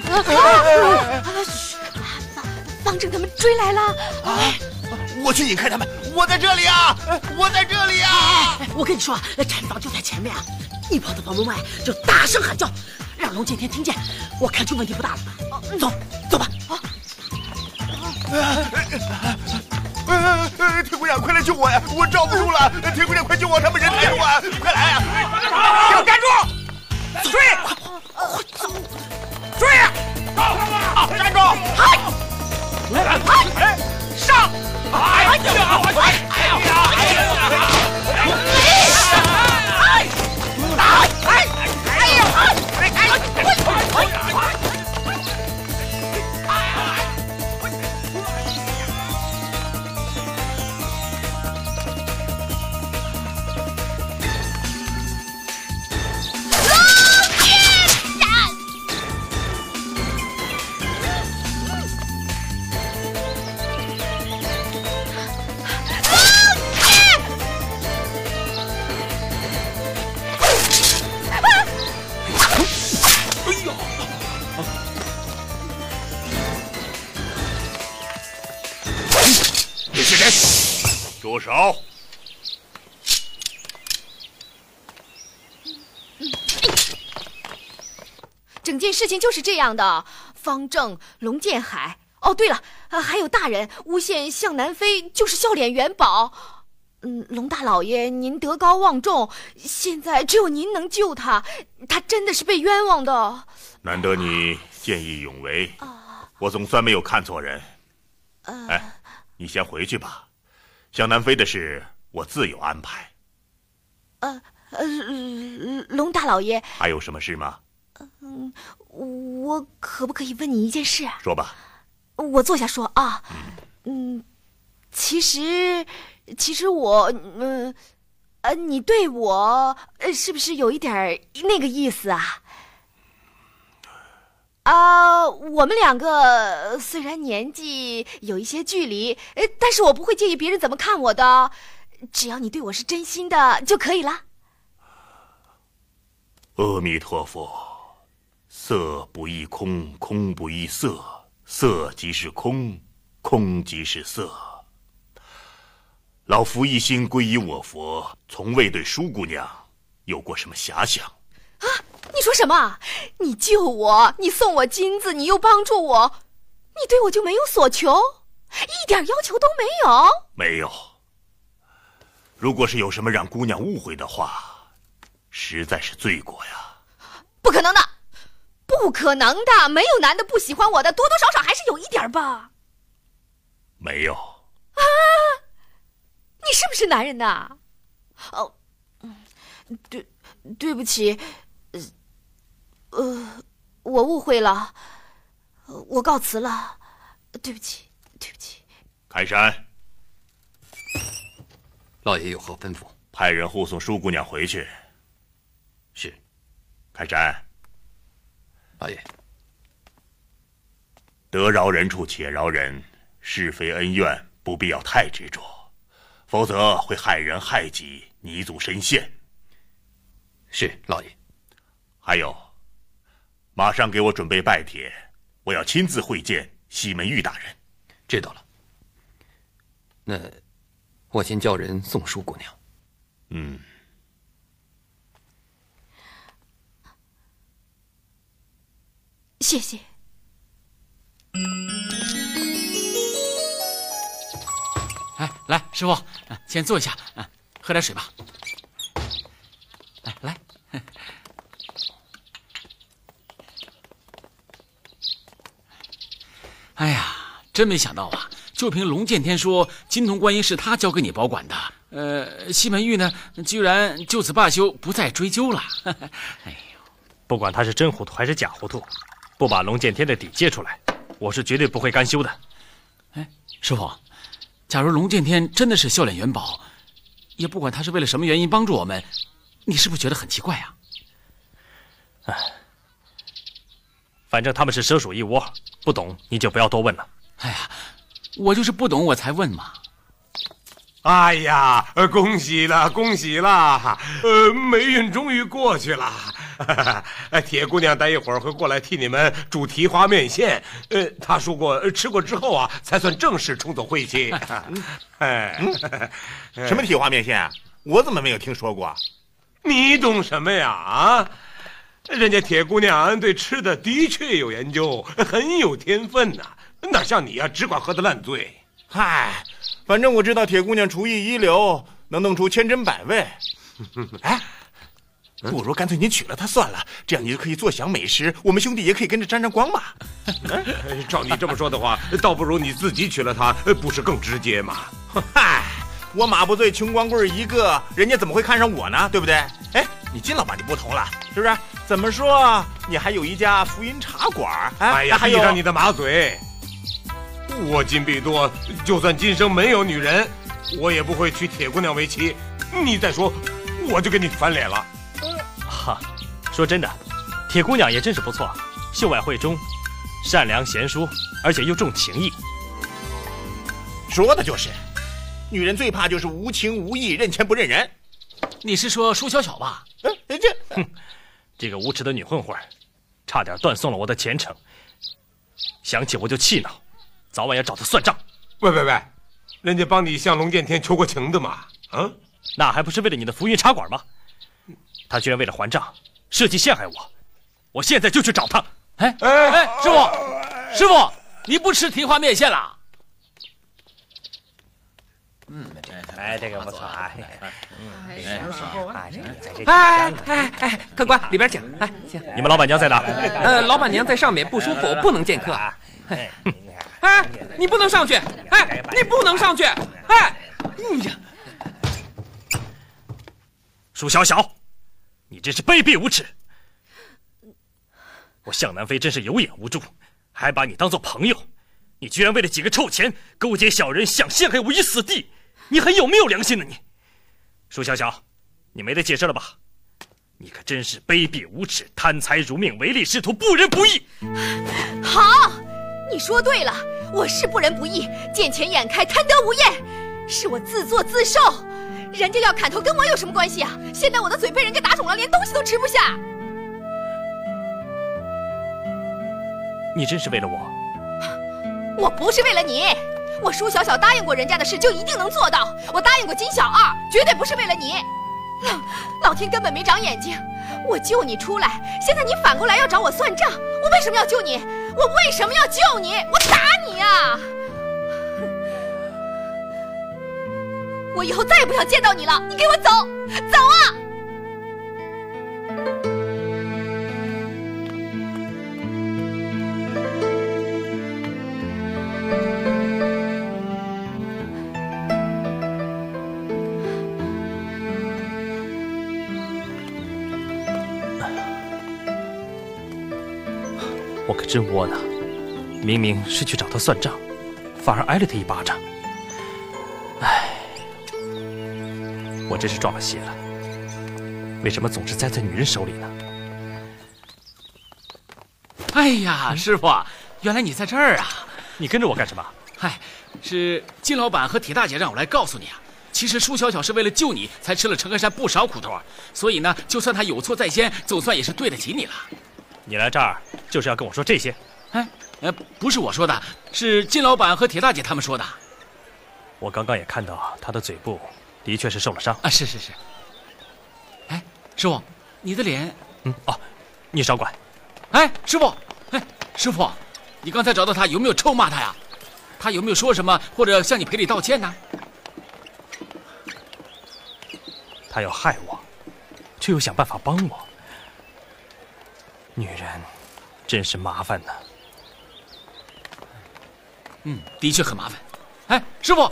嘘，方正他们追来了！啊，我去引开他们！我在这里啊！我在这里啊！我跟你说，禅房就在前面啊！你跑到房门外就大声喊叫，让龙震天听见。我看出问题不大了，走，走吧！啊！铁姑娘，快来救我呀！我罩不住了！铁姑娘，快救我！他们人太多啊！快来呀！给我站住！追！追！站住！上！哎呀！住手！整件事情就是这样的。方正、龙建海，哦，对了，还有大人，诬陷向南飞就是笑脸元宝。龙大老爷，您德高望重，现在只有您能救他，他真的是被冤枉的。难得你见义勇为，我总算没有看错人。哎，你先回去吧。向南飞的事，我自有安排。龙大老爷，还有什么事吗？我可不可以问你一件事？说吧。我坐下说啊。其实我，你对我是不是有一点那个意思啊？我们两个虽然年纪有一些距离，但是我不会介意别人怎么看我的，只要你对我是真心的就可以了。阿弥陀佛，色不异空，空不异色，色即是空，空即是色。老夫一心皈依我佛，从未对舒姑娘有过什么遐想。啊！你说什么？你救我，你送我金子，你又帮助我，你对我就没有所求，一点要求都没有？没有。如果是有什么让姑娘误会的话，实在是罪过呀。不可能的，不可能的，没有男的不喜欢我的，多多少少还是有一点吧。没有。啊！你是不是男人呐？哦，对不起。我误会了，我告辞了，对不起，对不起。开山，老爷有何吩咐？派人护送舒姑娘回去。是。开山，老爷。得饶人处且饶人，是非恩怨不必要太执着，否则会害人害己，泥足深陷。是，老爷。还有。马上给我准备拜帖，我要亲自会见西门玉大人。知道了。那我先叫人送舒姑娘。谢谢。哎，来，师傅，先坐一下，喝点水吧。来。哎呀，真没想到啊！就凭龙震天说金铜观音是他交给你保管的，西门玉呢，居然就此罢休，不再追究了。哎呦，不管他是真糊涂还是假糊涂，不把龙震天的底揭出来，我是绝对不会甘休的。哎，师傅，假如龙震天真的是笑脸元宝，也不管他是为了什么原因帮助我们，你是不是觉得很奇怪啊？反正他们是蛇鼠一窝，不懂你就不要多问了。哎呀，我就是不懂我才问嘛。哎呀，恭喜了，恭喜了，霉运终于过去了。铁姑娘待一会儿会过来替你们煮蹄花面线。她说过，吃过之后啊，才算正式冲走晦气。哎，什么蹄花面线啊？我怎么没有听说过？你懂什么呀？啊？ 人家铁姑娘对吃的的确有研究，很有天分呐、啊，哪像你啊，只管喝得烂醉。嗨，反正我知道铁姑娘厨艺一流，能弄出千珍百味。哎，不如干脆你娶了她算了，这样你就可以坐享美食，我们兄弟也可以跟着沾沾光嘛。照你这么说的话，倒不如你自己娶了她，不是更直接吗？嗨，我马不醉穷光棍一个，人家怎么会看上我呢？对不对？哎。 你金老板就不同了，是不是？怎么说？你还有一家福音茶馆，哎呀，闭上你的马嘴！我金币多，就算今生没有女人，我也不会娶铁姑娘为妻。你再说，我就跟你翻脸了。哈，说真的，铁姑娘也真是不错，秀外慧中，善良贤淑，而且又重情义。说的就是，女人最怕就是无情无义，认钱不认人。 你是说舒小小吧？这个无耻的女混混，差点断送了我的前程。想起我就气恼，早晚要找她算账。喂，人家帮你向龙震天求过情的嘛？啊，那还不是为了你的浮云茶馆吗？他居然为了还账，设计陷害我。我现在就去找他。哎，师傅，师傅，你不吃蹄花面线了？ 哎，这个不错啊！哎，客官，里边请。哎，请。你们老板娘在哪？老板娘在上面不舒服，不能见客啊。哎，你不能上去！哎，你不能上去！哎，舒小小，你真是卑鄙无耻！我向南飞真是有眼无珠，还把你当做朋友，你居然为了几个臭钱勾结小人，想陷害我于死地！ 你还有没有良心呢？你，舒小小，你没得解释了吧？你可真是卑鄙无耻、贪财如命、唯利是图、不仁不义。好，你说对了，我是不仁不义，见钱眼开，贪得无厌，是我自作自受。人家要砍头跟我有什么关系啊？现在我的嘴被人家打肿了，连东西都吃不下。你真是为了我？我不是为了你。 我舒小小答应过人家的事，就一定能做到。我答应过金小二，绝对不是为了你。老天根本没长眼睛，我救你出来，现在你反过来要找我算账。我为什么要救你？我为什么要救你？我打你啊！我以后再也不想见到你了。你给我走，走啊！真窝囊，明明是去找他算账，反而挨了他一巴掌。唉，我真是撞了邪了。为什么总是栽在女人手里呢？哎呀，师傅，原来你在这儿啊！你跟着我干什么？嗨，是金老板和铁大姐让我来告诉你啊。其实舒小小是为了救你，才吃了陈开山不少苦头啊。所以呢，就算她有错在先，总算也是对得起你了。 你来这儿就是要跟我说这些？哎，不是我说的，是金老板和铁大姐他们说的。我刚刚也看到他的嘴部的确是受了伤啊，是。哎，师傅，你的脸……你少管。哎，师傅，你刚才找到他有没有臭骂他呀？他有没有说什么或者向你赔礼道歉呢？他要害我，却又想办法帮我。 女人真是麻烦呐。的确很麻烦。哎，师傅。